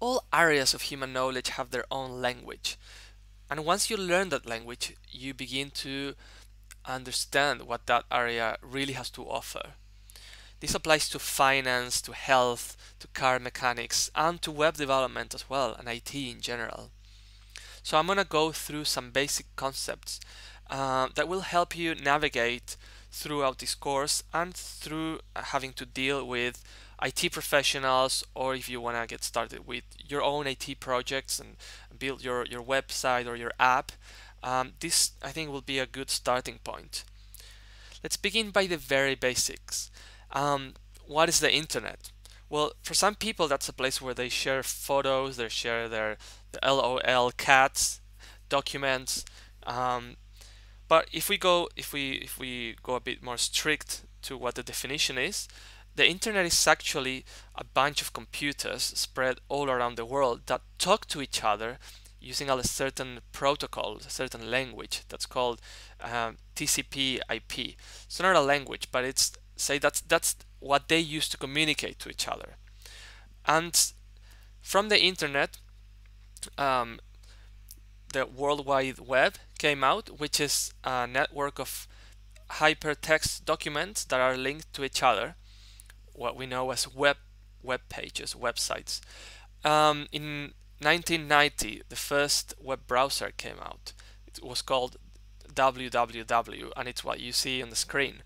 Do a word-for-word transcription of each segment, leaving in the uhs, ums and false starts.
All areas of human knowledge have their own language. And once you learn that language, you begin to understand what that area really has to offer. This applies to finance, to health, to car mechanics, and to web development as well, and I T in general. So I'm going to go through some basic concepts uh, that will help you navigate throughout this course and through having to deal with I T professionals, or if you want to get started with your own I T projects and build your, your website or your app. Um, this, I think, will be a good starting point. Let's begin by the very basics. Um, what is the internet? Well, for some people, that's a place where they share photos, they share their, their LOL cats, documents. Um, but if we go, if we if we go a bit more strict to what the definition is, the internet is actually a bunch of computers spread all around the world that talk to each other using a certain protocol, a certain language that's called um, T C P I P. It's not a language, but it's say that's that's what they use to communicate to each other. And from the internet, um, the World Wide Web came out, which is a network of hypertext documents that are linked to each other, what we know as web web pages, websites. Um, in nineteen ninety, the first web browser came out. It was called W W W, and it's what you see on the screen.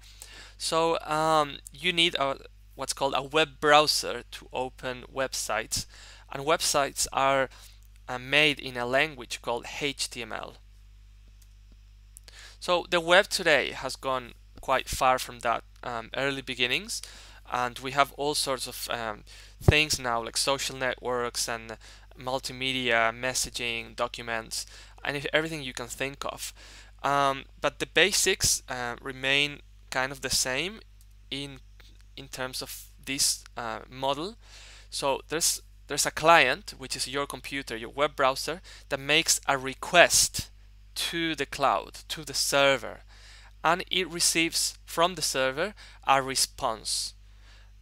So um, you need a, what's called a web browser to open websites, and websites are uh, made in a language called H T M L. So the web today has gone quite far from that um, early beginnings, and we have all sorts of um, things now, like social networks and multimedia, messaging, documents, and everything you can think of. Um, but the basics uh, remain kind of the same in in terms of this uh, model. So there's there's a client, which is your computer, your web browser, that makes a request to the cloud, to the server, and it receives from the server a response.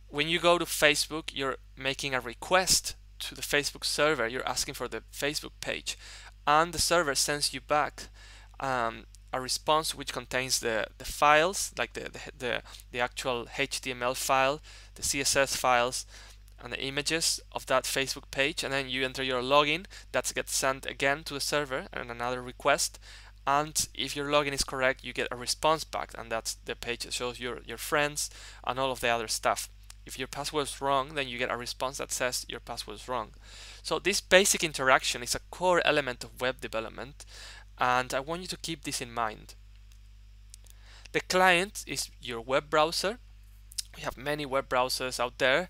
When you go to Facebook, you're making a request to the Facebook server. You're asking for the Facebook page, and the server sends you back um, a response which contains the, the files, like the, the, the actual H T M L file, the C S S files, and the images of that Facebook page, and then you enter your login. That gets sent again to the server and another request, and if your login is correct, you get a response back, and that's the page that shows your, your friends and all of the other stuff. If your password is wrong, then you get a response that says your password is wrong. So this basic interaction is a core element of web development, and I want you to keep this in mind. The client is your web browser. We have many web browsers out there.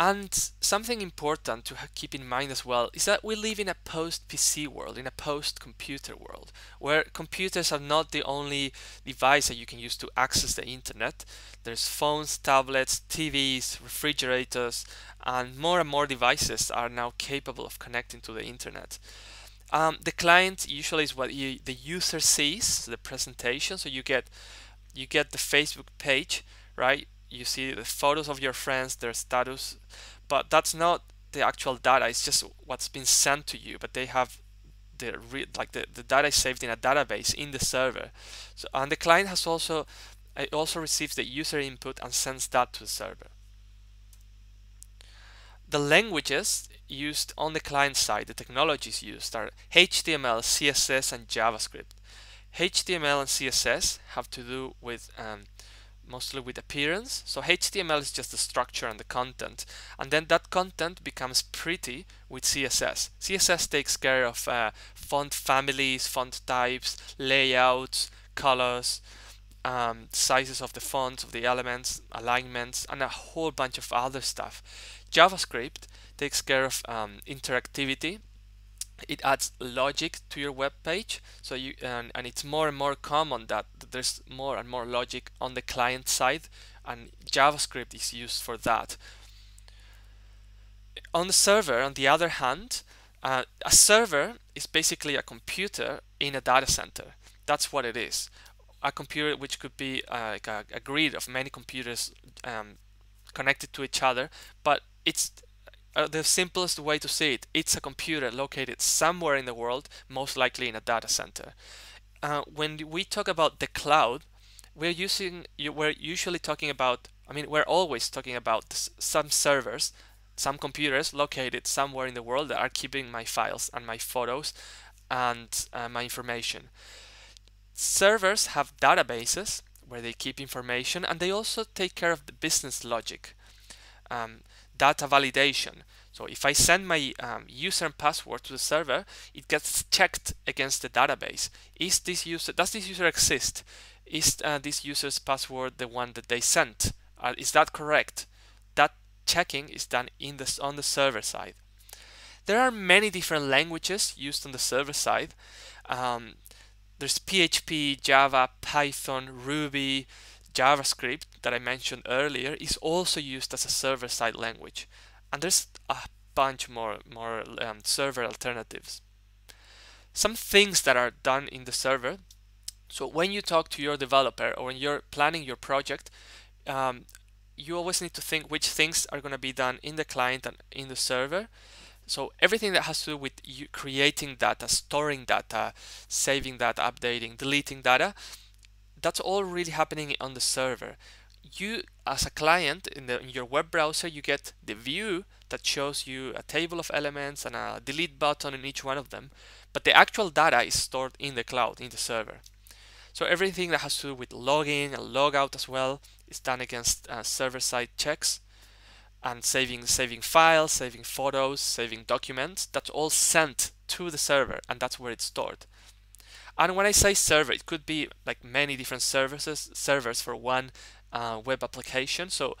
And something important to keep in mind as well is that we live in a post-P C world, in a post-computer world, where computers are not the only device that you can use to access the internet. There's phones, tablets, T Vs, refrigerators, and more and more devices are now capable of connecting to the internet. Um, the client usually is what you, the user sees, the presentation. So you get you get the Facebook page, right? You see the photos of your friends, their status, but that's not the actual data. It's just what's been sent to you. But they have the re like the, the data saved in a database in the server. So, and the client has also it also receives the user input and sends that to the server. The languages used on the client side, the technologies used, are H T M L, C S S, and JavaScript. H T M L and C S S have to do with um, mostly with appearance. So H T M L is just the structure and the content, and then that content becomes pretty with C S S. C S S takes care of uh, font families, font types, layouts, colors, um, sizes of the fonts, of the elements, alignments, and a whole bunch of other stuff. JavaScript takes care of um, interactivity. It adds logic to your web page, so you and, and it's more and more common that there's more and more logic on the client side, and JavaScript is used for that. On the server, on the other hand, uh, a server is basically a computer in a data center. That's what it is. A computer which could be uh, like a, a grid of many computers um, connected to each other, but it's uh, the simplest way to see it, it's a computer located somewhere in the world, most likely in a data center. Uh, when we talk about the cloud, we're using, we're usually talking about, I mean, we're always talking about some servers, some computers located somewhere in the world that are keeping my files and my photos and uh, my information. Servers have databases where they keep information, and they also take care of the business logic, um, data validation. So if I send my um, user and password to the server, it gets checked against the database. Is this user, does this user exist? Is uh, this user's password the one that they sent? Uh, is that correct? That checking is done in the, on the server side. There are many different languages used on the server side. Um, There's P H P, Java, Python, Ruby, JavaScript that I mentioned earlier is also used as a server-side language. And there's a bunch more, more um, server alternatives. Some things that are done in the server. So when you talk to your developer or when you're planning your project, um, you always need to think which things are going to be done in the client and in the server. So everything that has to do with you creating data, storing data, saving data, updating, deleting data, that's all really happening on the server. You, as a client, in, the, in your web browser, you get the view that shows you a table of elements and a delete button in each one of them, but the actual data is stored in the cloud, in the server. So everything that has to do with logging and logout as well is done against uh, server-side checks. And saving, saving files, saving photos, saving documents, that's all sent to the server, and that's where it's stored. And when I say server, it could be like many different services, servers for one uh, web application. So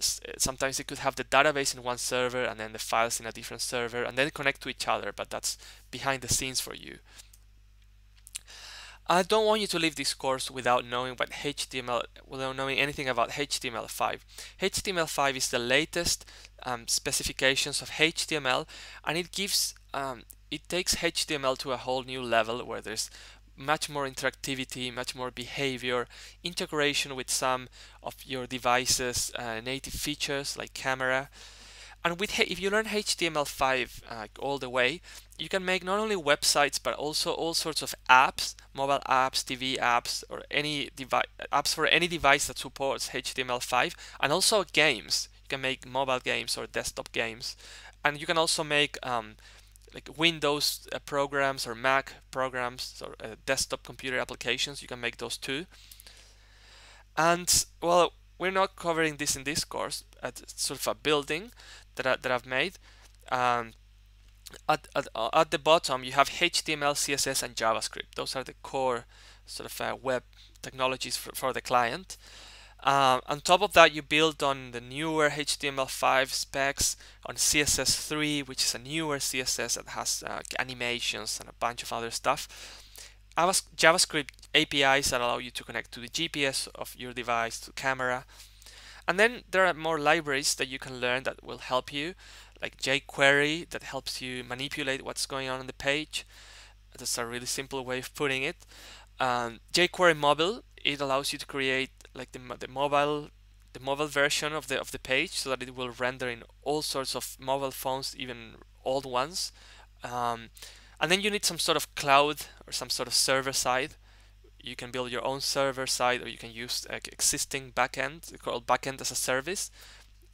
sometimes it could have the database in one server and then the files in a different server, and then connect to each other, but that's behind the scenes for you. I don't want you to leave this course without knowing what H T M L, without knowing anything about H T M L five. H T M L five is the latest um, specifications of H T M L, and it gives, um, it takes H T M L to a whole new level where there's much more interactivity, much more behavior, integration with some of your devices, uh, native features like camera. And with, if you learn H T M L five uh, all the way, you can make not only websites, but also all sorts of apps, mobile apps, T V apps, or any device, apps for any device that supports H T M L five, and also games. You can make mobile games or desktop games. And you can also make um, like Windows uh, programs or Mac programs or uh, desktop computer applications. You can make those too. And, well, we're not covering this in this course. It's sort of a building that, I, that I've made. Um, at, at, at the bottom, you have H T M L, C S S, and JavaScript. Those are the core sort of uh, web technologies for, for the client. Uh, on top of that, you build on the newer H T M L five specs, on C S S three, which is a newer C S S that has uh, animations and a bunch of other stuff. JavaScript A P Is that allow you to connect to the G P S of your device, to camera. And then there are more libraries that you can learn that will help you, like jQuery that helps you manipulate what's going on on the page. That's a really simple way of putting it. Um, jQuery Mobile, it allows you to create like the, the mobile the mobile version of the of the page so that it will render in all sorts of mobile phones, even old ones. Um, And then you need some sort of cloud or some sort of server side. You can build your own server side, or you can use uh, existing backend called backend as a service.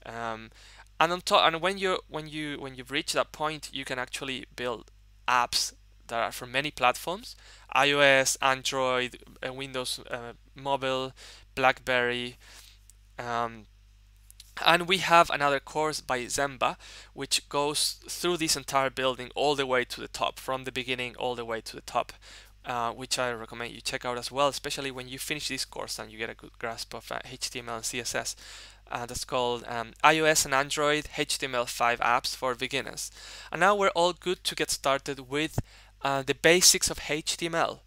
Um, and on top, and when you when you when you reach that point, you can actually build apps that are for many platforms: iOS, Android, uh, Windows uh, Mobile, Blackberry. Um, And we have another course by Zenva, which goes through this entire building all the way to the top, from the beginning all the way to the top, uh, which I recommend you check out as well, especially when you finish this course and you get a good grasp of uh, H T M L and C S S. Uh, that's called um, iOS and Android H T M L five Apps for Beginners. And now we're all good to get started with uh, the basics of H T M L.